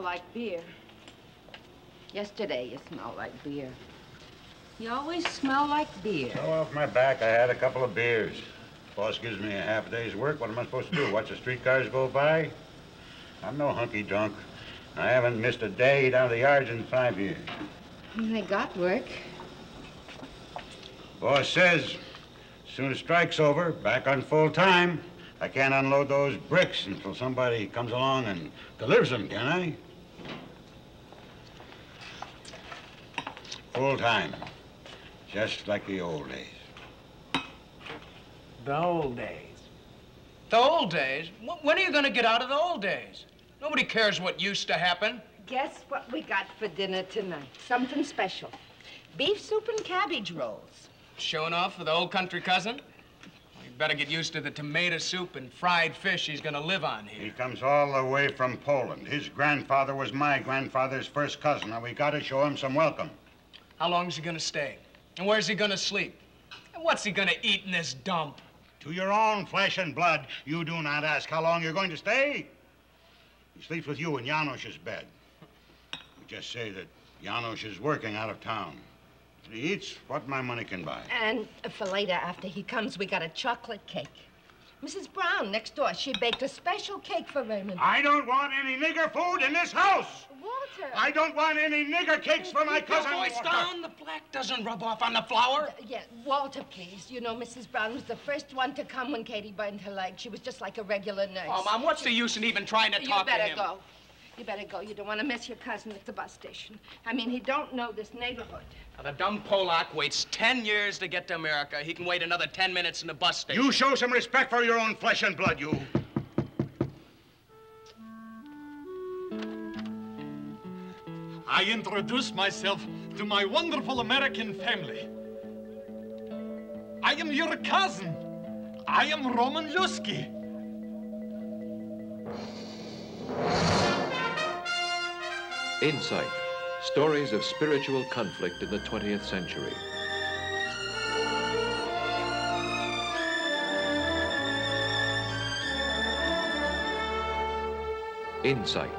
smell like beer. Yesterday, you smelled like beer. You always smell like beer. So off my back, I had a couple of beers. Boss gives me a half day's work. What am I supposed to do? Watch the streetcars go by? I'm no hunky drunk. I haven't missed a day down the yards in 5 years. They got work. Boss says, as soon as strike's over, back on full time. I can't unload those bricks until somebody comes along and delivers them, can I? Full time, just like the old days. The old days? The old days? When are you going to get out of the old days? Nobody cares what used to happen. Guess what we got for dinner tonight? Something special. Beef soup and cabbage rolls. Showing off for the old country cousin? You better get used to the tomato soup and fried fish he's going to live on here. He comes all the way from Poland. His grandfather was my grandfather's first cousin, and we got to show him some welcome. How long is he going to stay? And where's he going to sleep? And what's he going to eat in this dump? To your own flesh and blood, you do not ask how long you're going to stay. He sleeps with you in Janusz's bed. We just say that Janusz is working out of town. He eats what my money can buy. And for later, after he comes, we got a chocolate cake. Mrs. Brown, next door, she baked a special cake for Raymond. I don't want any nigger food in this house! Walter! I don't want any nigger cakes for my cousin, Walter! Keep your voice down! The black doesn't rub off on the flour! Yeah, Walter, please. You know, Mrs. Brown was the first one to come when Katie burned her leg. She was just like a regular nurse. Oh, Mom, what's the use in even trying to talk to him? You better go. You better go. You don't want to miss your cousin at the bus station. I mean, he don't know this neighborhood. Now, the dumb Polak waits 10 years to get to America. He can wait another 10 minutes in the bus station. You show some respect for your own flesh and blood, you. I introduce myself to my wonderful American family. I am your cousin. I am Roman Lusky. Insight, stories of spiritual conflict in the 20th century. Insight.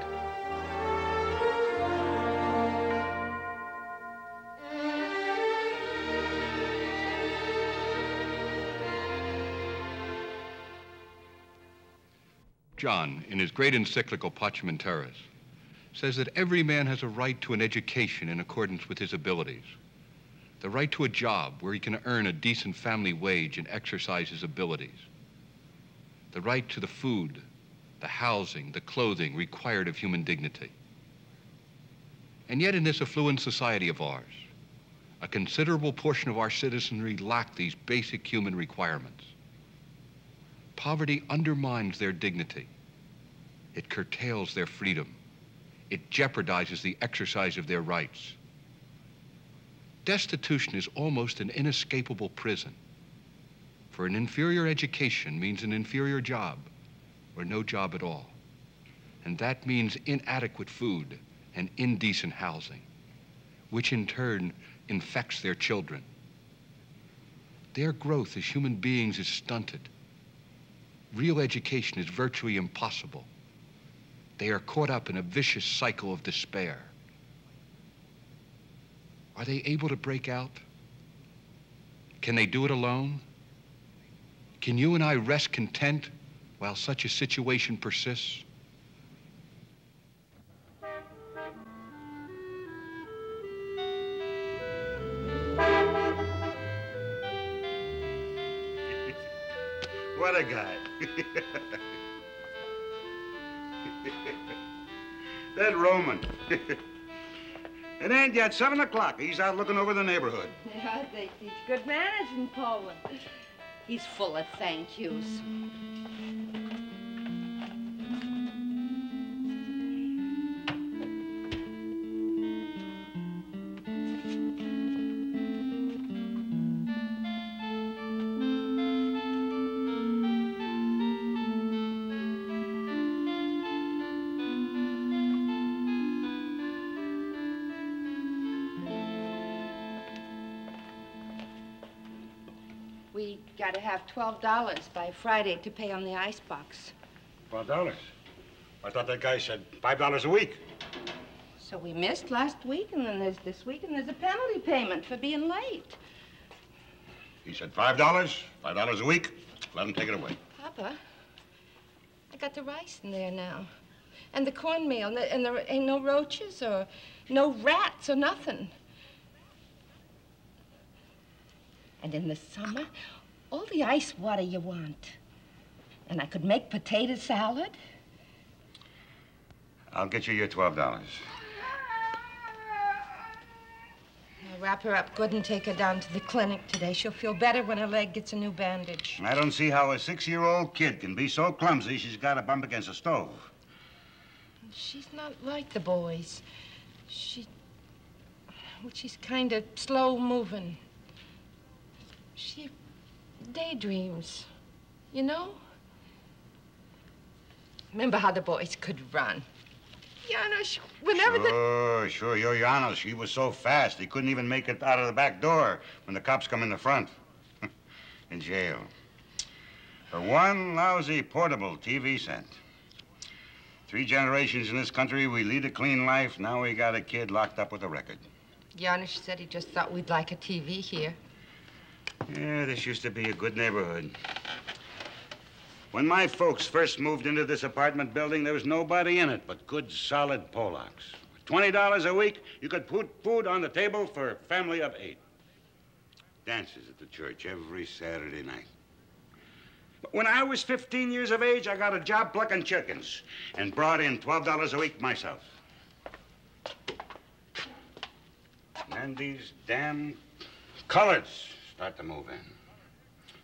John, in his great encyclical Pacem in Terris, says that every man has a right to an education in accordance with his abilities. The right to a job where he can earn a decent family wage and exercise his abilities. The right to the food, the housing, the clothing required of human dignity. And yet in this affluent society of ours, a considerable portion of our citizenry lack these basic human requirements. Poverty undermines their dignity. It curtails their freedom. It jeopardizes the exercise of their rights. Destitution is almost an inescapable prison, for an inferior education means an inferior job, or no job at all. And that means inadequate food and indecent housing, which in turn infects their children. Their growth as human beings is stunted. Real education is virtually impossible. They are caught up in a vicious cycle of despair. Are they able to break out? Can they do it alone? Can you and I rest content while such a situation persists? What a guy. That Roman. It ain't yet 7 o'clock. He's out looking over the neighborhood. Yeah, they teach good manners in Poland. He's full of thank yous. Got to have $12 by Friday to pay on the icebox. $12? I thought that guy said $5 a week. So we missed last week, and then there's this week, and there's a penalty payment for being late. He said $5, $5 a week. Let him take it away. Papa, I got the rice in there now, and the cornmeal, and there ain't no roaches or no rats or nothing. And in the summer, all the ice water you want. And I could make potato salad. I'll get you your $12. I'll wrap her up good and take her down to the clinic today. She'll feel better when her leg gets a new bandage. I don't see how a 6-year-old kid can be so clumsy she's got to bump against a stove. She's not like the boys. She's kind of slow-moving. She daydreams, you know? Remember how the boys could run. Janusz, whenever the... Sure, your Janusz, he was so fast, he couldn't even make it out of the back door when the cops come in the front. In jail. For one lousy portable TV set. 3 generations in this country, we lead a clean life. Now we got a kid locked up with a record. Janusz said he just thought we'd like a TV here. Yeah, this used to be a good neighborhood. When my folks first moved into this apartment building, there was nobody in it but good, solid Polacks. $20 a week, you could put food on the table for a family of 8. Dances at the church every Saturday night. But when I was 15 years of age, I got a job plucking chickens and brought in $12 a week myself. And these damn coloreds start to move in.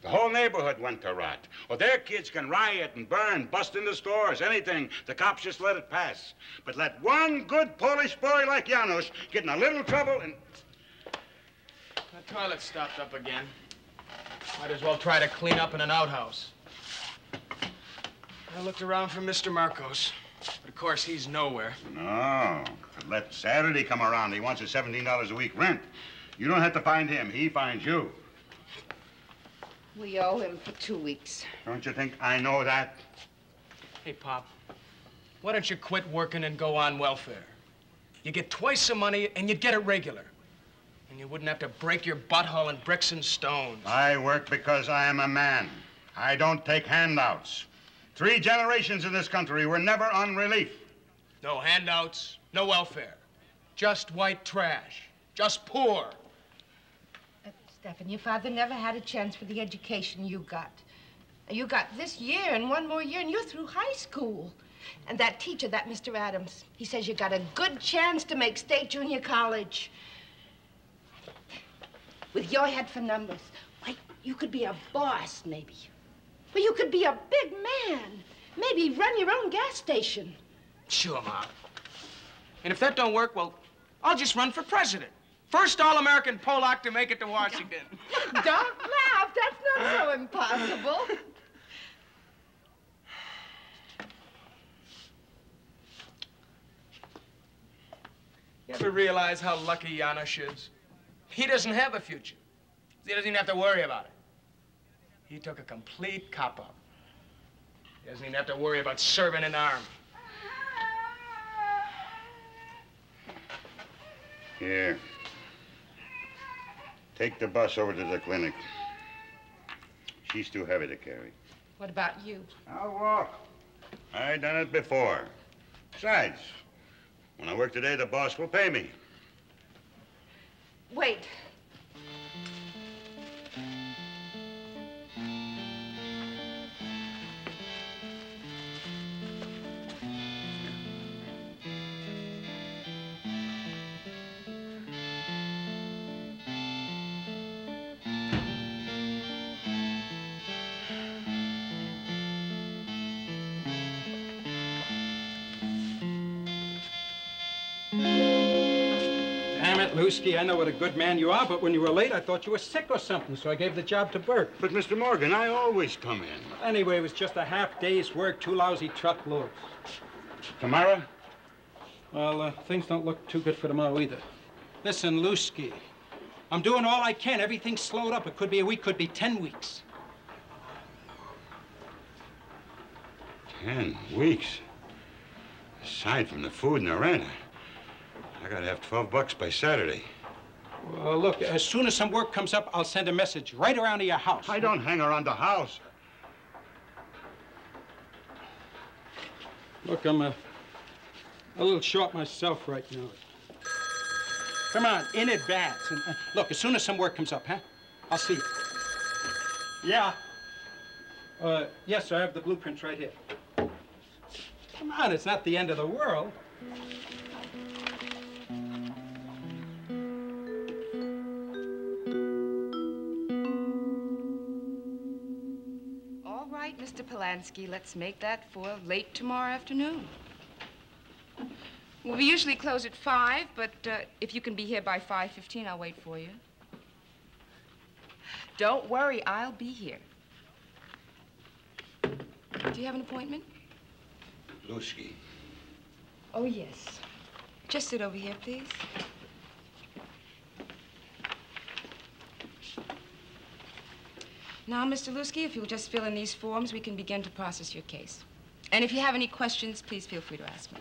The whole neighborhood went to rot. Well, their kids can riot and burn, bust into stores, anything. The cops just let it pass. But let one good Polish boy like Janusz get in a little trouble and... The toilet stopped up again. Might as well try to clean up in an outhouse. I looked around for Mr. Marcos, but of course he's nowhere. No, let Saturday come around. He wants his $17 a week rent. You don't have to find him, he finds you. We owe him for 2 weeks. Don't you think I know that? Hey, Pop, why don't you quit working and go on welfare? You get twice the money and you'd get it regular. And you wouldn't have to break your butthole in bricks and stones. I work because I am a man. I don't take handouts. 3 generations in this country were never on relief. No handouts, no welfare. Just white trash. Just poor. Stefan, your father never had a chance for the education you got. You got this year and one more year, and you're through high school. And that teacher, that Mr. Adams, he says you got a good chance to make State Junior College. With your head for numbers, why, you could be a boss, maybe. Well, you could be a big man. Maybe run your own gas station. Sure, Ma. And if that don't work, well, I'll just run for president. First all-American Polak to make it to Washington. Don't laugh. That's not so impossible. You ever realize how lucky Janusz is? He doesn't have a future. He doesn't even have to worry about it. He took a complete cop-out. He doesn't even have to worry about serving an army. Here. Take the bus over to the clinic. She's too heavy to carry. What about you? I'll walk. I done it before. Besides, when I work today, the boss will pay me. Wait. Lusky, I know what a good man you are, but when you were late, I thought you were sick or something, so I gave the job to Bert. But, Mr. Morgan, I always come in. Anyway, it was just a half day's work, 2 lousy truckloads. Tomorrow? Well, things don't look too good for tomorrow either. Listen, Lusky, I'm doing all I can. Everything's slowed up. It could be a week, could be 10 weeks. 10 weeks? Aside from the food and the rent, I gotta have $12 by Saturday. Well, look, as soon as some work comes up, I'll send a message right around to your house. I don't hang around the house. Look, I'm a little short myself right now. Come on, in advance. And, look, as soon as some work comes up, huh? I'll see you. Yeah. Yes, sir, I have the blueprints right here. Come on, it's not the end of the world. All right, Mr. Polanski, let's make that for late tomorrow afternoon. We usually close at 5, but if you can be here by 5:15, I'll wait for you. Don't worry, I'll be here. Do you have an appointment? Lusky. Oh, yes. Just sit over here, please. Now, Mr. Lusky, if you'll just fill in these forms, we can begin to process your case. And if you have any questions, please feel free to ask me.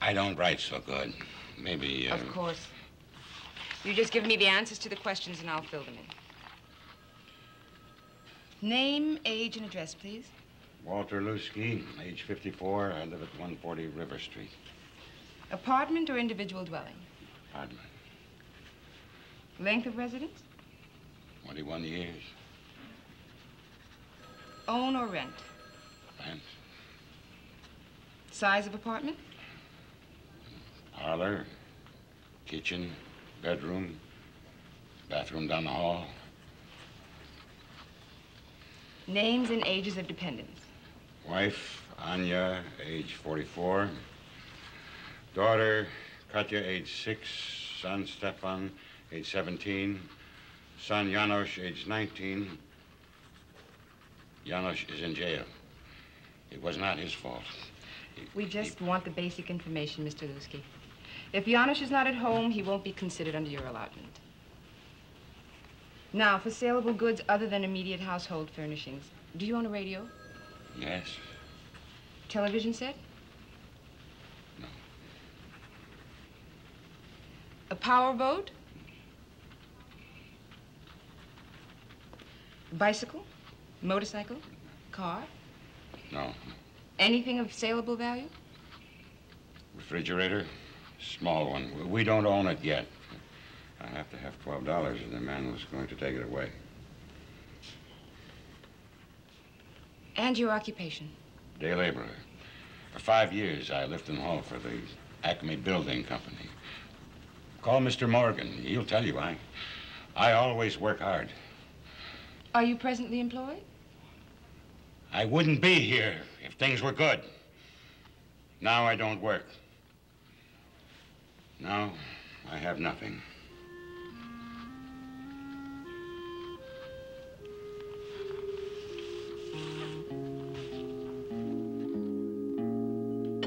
I don't write so good. Maybe, Of course. You just give me the answers to the questions, and I'll fill them in. Name, age, and address, please. Walter Lusky, age 54. I live at 140 River Street. Apartment or individual dwelling? Apartment. Length of residence? 21 years. Own or rent? Rent. Size of apartment? Parlor, kitchen, bedroom, bathroom down the hall. Names and ages of dependents. Wife, Anya, age 44. Daughter, Katya, age 6. Son, Stefan, age 17. Son, Janusz, age 19. Janusz is in jail. It was not his fault. We just want the basic information, Mr. Lusky. If Janusz is not at home, he won't be considered under your allotment. Now, for saleable goods other than immediate household furnishings, do you own a radio? Yes. Television set? No. A powerboat? Bicycle? Motorcycle? Car? No. Anything of saleable value? Refrigerator? Small one. We don't own it yet. I have to have $12, and the man was going to take it away. And your occupation? Day laborer. For 5 years, I lift and haul for the Acme Building Company. Call Mr. Morgan. He'll tell you I always work hard. Are you presently employed? I wouldn't be here if things were good. Now I don't work. Now, I have nothing.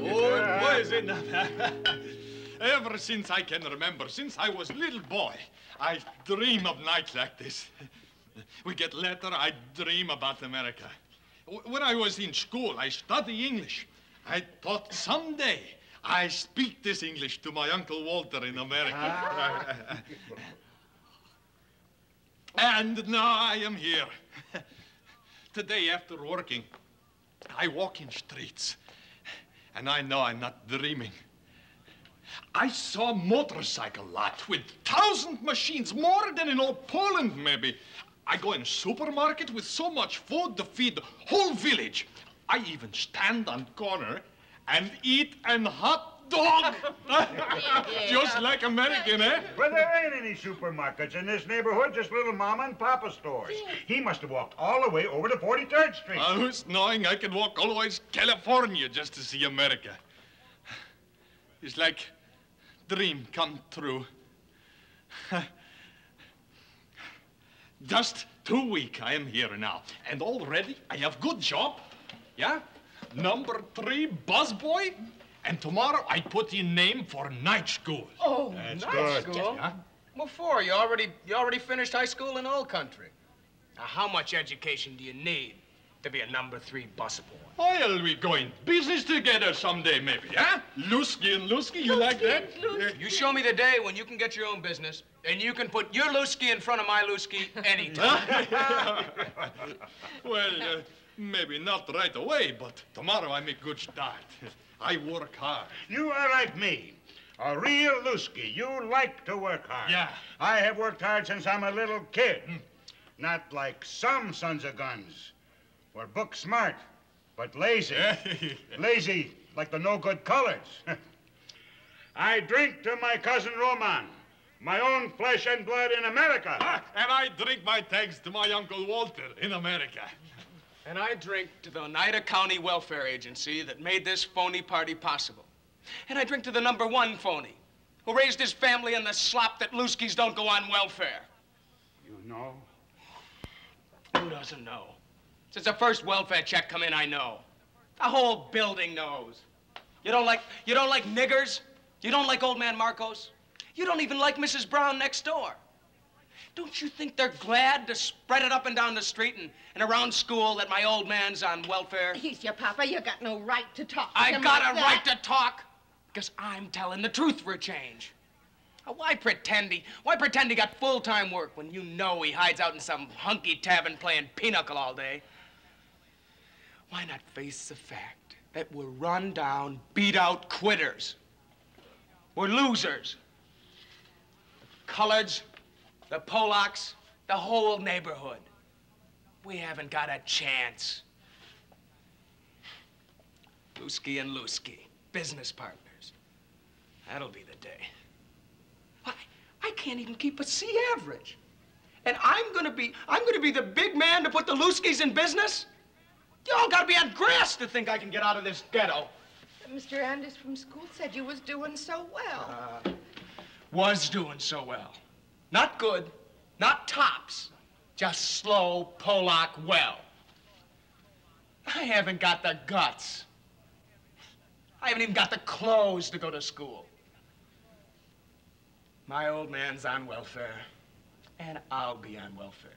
Oh, it was enough. Ever since I can remember, since I was a little boy, I dream of nights like this. We get letter, I dream about America. When I was in school, I study English. I thought someday I speak this English to my Uncle Walter in America. And now I am here. Today, after working, I walk in streets, and I know I'm not dreaming. I saw a motorcycle lot with 1,000 machines, more than in all Poland, maybe. I go in a supermarket with so much food to feed the whole village. I even stand on corner and eat a hot dog. Just like American, eh? Well, there ain't any supermarkets in this neighborhood, just little mama and papa stores. He must have walked all the way over to 43rd Street. Who's knowing I can walk all the way to California just to see America? It's like dream come true. Just 2 weeks I am here now, and already I have good job, yeah? Number 3 busboy, and tomorrow I put in name for night school. Oh, that's night school? Yeah. What for? You already finished high school in all country. Now, how much education do you need to be a number 3 busboy? Well, we go in business together someday, maybe, huh? Lusky and Lusky, you like that? You show me the day when you can get your own business, and you can put your Lusky in front of my Lusky anytime. Well, maybe not right away, but tomorrow I make good start. I work hard. You are like me. A real Lusky. You like to work hard. Yeah. I have worked hard since I'm a little kid. Mm. Not like some sons of guns. We're book smart, but lazy. Lazy like the no-good colors. I drink to my cousin Roman, my own flesh and blood in America. And I drink my thanks to my Uncle Walter in America. And I drink to the Oneida County Welfare Agency that made this phony party possible. And I drink to the number 1 phony who raised his family in the slop that Luskys don't go on welfare. You know? Who doesn't know? Since the first welfare check come in, I know. The whole building knows. You don't like niggers? You don't like old man Marcos? You don't even like Mrs. Brown next door? Don't you think they're glad to spread it up and down the street and around school that my old man's on welfare? He's your papa. You got no right to talk to him like that. I got a right to talk because I'm telling the truth for a change. Why pretend he got full-time work when you know he hides out in some hunky tavern playing pinochle all day? Why not face the fact that we're run down, beat out quitters? We're losers. The coloreds, the Polacks, the whole neighborhood. We haven't got a chance. Lusky and Lusky, business partners. That'll be the day. I can't even keep a C average. And I'm gonna be the big man to put the Luskys in business? You all gotta be on grass to think I can get out of this ghetto. Mr. Anders from school said you was doing so well. Was doing so well. Not good, not tops, just slow, Polak well. I haven't got the guts. I haven't even got the clothes to go to school. My old man's on welfare, and I'll be on welfare.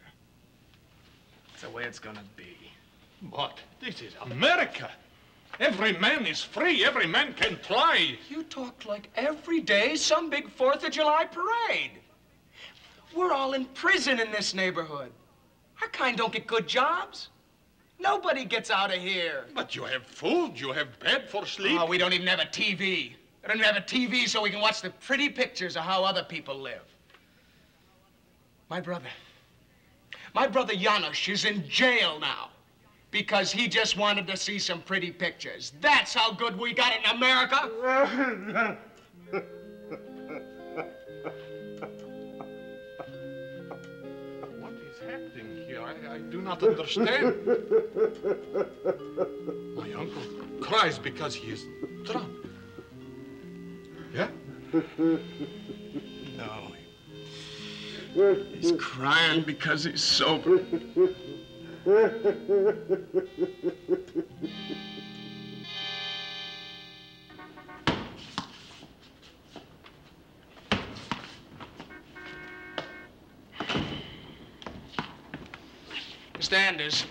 That's the way it's gonna be. But this is America. Every man is free, every man can try. You talk like every day some big 4th of July parade. We're all in prison in this neighborhood. Our kind don't get good jobs. Nobody gets out of here. But you have food, you have bed for sleep. Oh, we don't even have a TV. We don't even have a TV so we can watch the pretty pictures of how other people live. My brother Janusz is in jail now because he just wanted to see some pretty pictures. That's how good we got in America. What is happening here? I do not understand. My uncle cries because he is drunk. Yeah? No. He's crying because he's sober. Mr. Anders,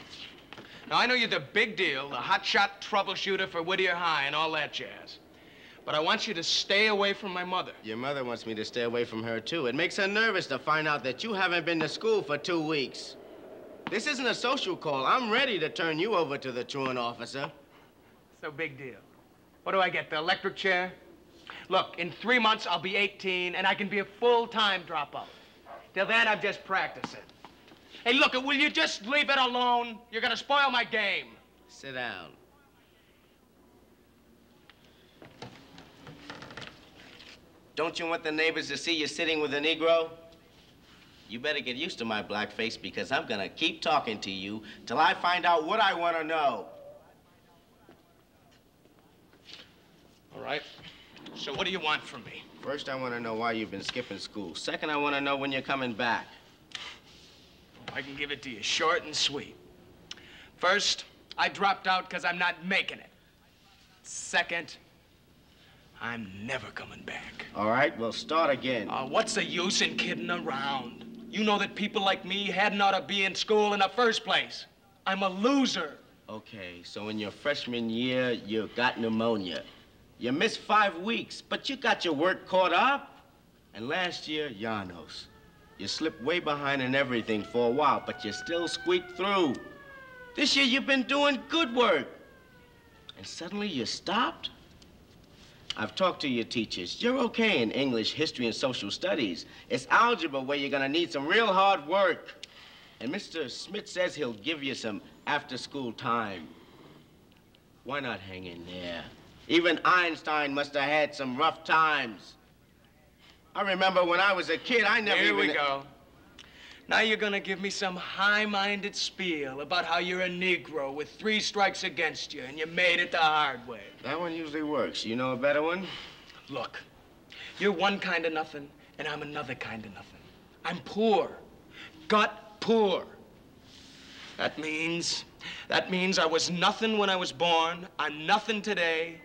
now I know you're the big deal, the hotshot troubleshooter for Whittier High and all that jazz. But I want you to stay away from my mother. Your mother wants me to stay away from her, too. It makes her nervous to find out that you haven't been to school for 2 weeks. This isn't a social call. I'm ready to turn you over to the truant officer. So big deal. What do I get, the electric chair? Look, in 3 months, I'll be 18, and I can be a full-time dropout. Till then, I'm just practicing. Hey, look, will you just leave it alone? You're gonna spoil my game. Sit down. Don't you want the neighbors to see you sitting with a Negro? You better get used to my blackface because I'm gonna keep talking to you till I find out what I want to know. All right. So what do you want from me? First, I want to know why you've been skipping school. Second, I want to know when you're coming back. I can give it to you short and sweet. First, I dropped out because I'm not making it. Second, I'm never coming back. All right, we'll start again. What's the use in kidding around? You know that people like me hadn't ought to be in school in the first place. I'm a loser. Okay, so in your freshman year, you got pneumonia. You missed 5 weeks, but you got your work caught up. And last year, Janusz, you slipped way behind in everything for a while, but you still squeaked through. This year, you've been doing good work. And suddenly, you stopped? I've talked to your teachers. You're okay in English, history, and social studies. It's algebra where you're gonna need some real hard work. And Mr. Smith says he'll give you some after-school time. Why not hang in there? Even Einstein must have had some rough times. I remember when I was a kid, I never even... Here we go. Now you're gonna give me some high-minded spiel about how you're a Negro with 3 strikes against you and you made it the hard way. That one usually works. You know a better one? Look, you're one kind of nothing and I'm another kind of nothing. I'm poor. Gut poor. That means I was nothing when I was born, I'm nothing today,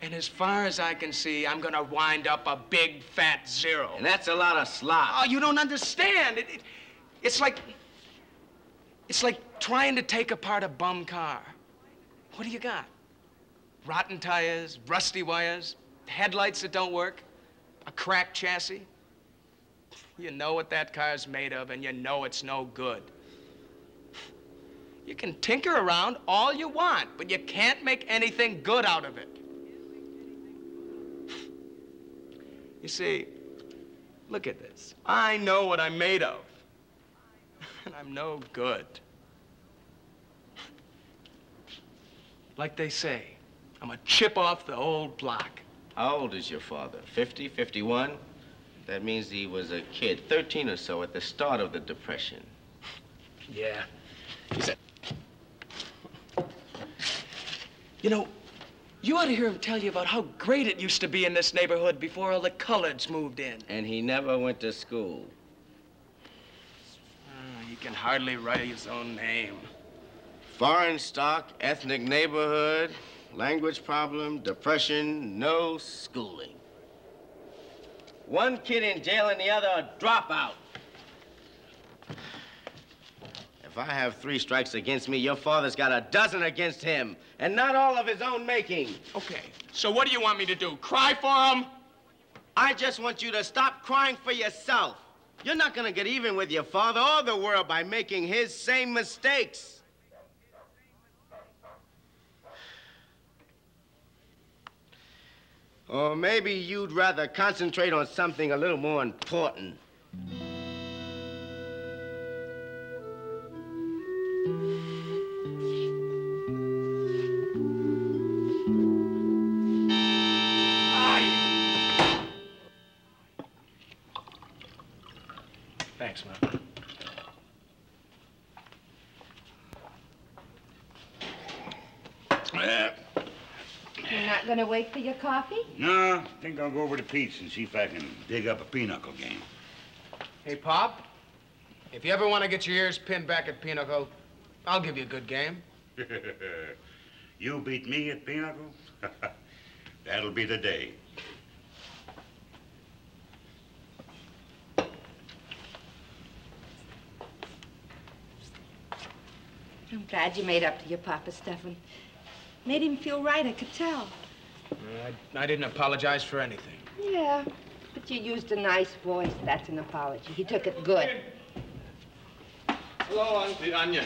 and as far as I can see, I'm gonna wind up a big, fat zero. And that's a lot of slop. Oh, you don't understand. It's like trying to take apart a bum car. What do you got? Rotten tires, rusty wires, headlights that don't work, a cracked chassis. You know what that car's made of, and you know it's no good. You can tinker around all you want, but you can't make anything good out of it. You see, look at this. I know what I'm made of. And I'm no good. Like they say, I'm a chip off the old block. How old is your father? 50, 51? That means he was a kid, 13 or so, at the start of the Depression. Yeah. He said. You know, you ought to hear him tell you about how great it used to be in this neighborhood before all the coloreds moved in. And he never went to school. He can hardly write his own name. Foreign stock, ethnic neighborhood, language problem, depression, no schooling. One kid in jail and the other a dropout. If I have 3 strikes against me, your father's got a dozen against him, and not all of his own making. Okay, so what do you want me to do? Cry for him? I just want you to stop crying for yourself. You're not gonna get even with your father or the world by making his same mistakes. Or maybe you'd rather concentrate on something a little more important. Thanks, man. You're not gonna wait for your coffee? No, I think I'll go over to Pete's and see if I can dig up a pinochle game. Hey, Pop, if you ever want to get your ears pinned back at pinochle, I'll give you a good game. You beat me at pinochle? That'll be the day. I'm glad you made up to your papa, Stefan. Made him feel right, I could tell. I didn't apologize for anything. Yeah, but you used a nice voice. That's an apology. He took it good. Hello, Auntie Anya.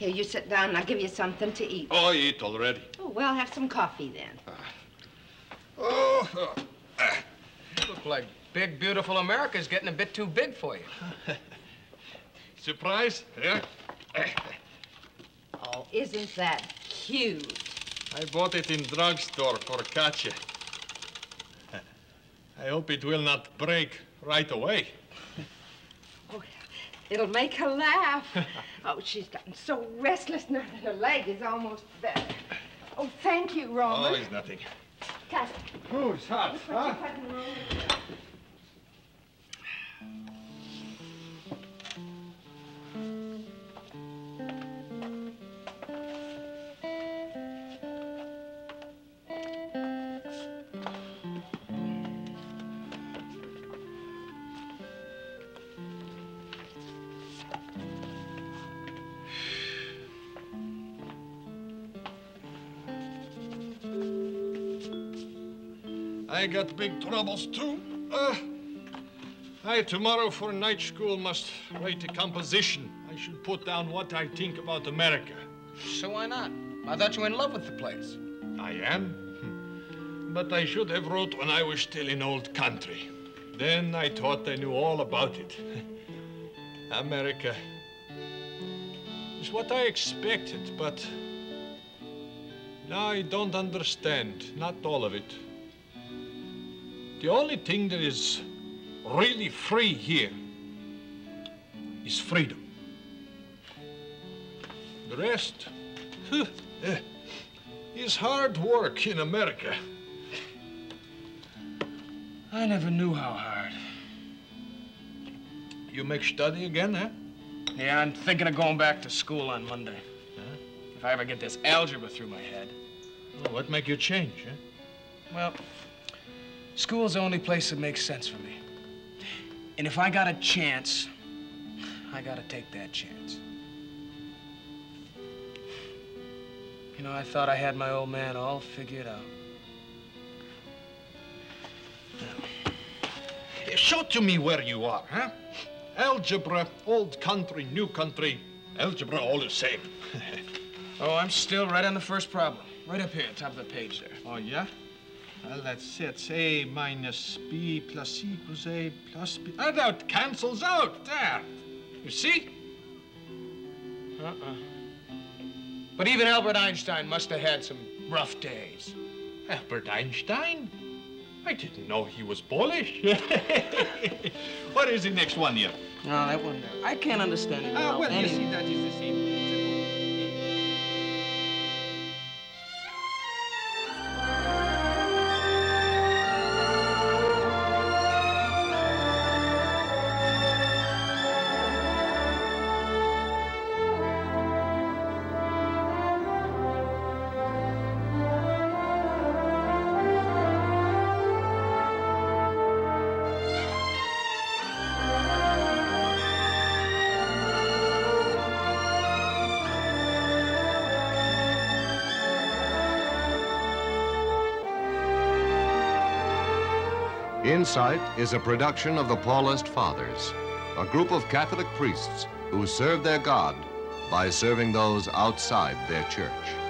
Here, you sit down and I'll give you something to eat. Oh, I eat already. Oh, well, have some coffee then. You look like big, beautiful America's getting a bit too big for you. Surprise? Yeah. Oh, isn't that cute? I bought it in drugstore for Katya. I hope it will not break right away. Oh, it'll make her laugh. Oh, she's gotten so restless now that her leg is almost better. Oh, thank you, Roman. Oh, it's nothing. Katya. Oh, it's hot, huh? I got big troubles, too. I, tomorrow for night school, must write a composition. I should put down what I think about America. So why not? I thought you were in love with the place. I am. But I should have wrote when I was still in old country. Then I thought I knew all about it. America is what I expected, but now I don't understand, not all of it. The only thing that is really free here is freedom. The rest is hard work in America. I never knew how hard. You make study again, eh? Yeah, I'm thinking of going back to school on Monday. Huh? If I ever get this algebra through my head. Well, what make you change, eh? Well, school's the only place that makes sense for me. And if I got a chance, I gotta take that chance. You know, I thought I had my old man all figured out. Show to me where you are, huh? Algebra, old country, new country. Algebra all the same. Oh, I'm still right on the first problem. Right up here, top of the page there. Oh, yeah? Well, that's it. It's A minus B plus C equals A plus B. Oh, that cancels out there. You see? But even Albert Einstein must have had some rough days. Albert Einstein? I didn't know he was Polish. What is the next one here? No, that one there. I can't understand it. Ah, well, you see, that is the same. Insight is a production of the Paulist Fathers, a group of Catholic priests who serve their God by serving those outside their church.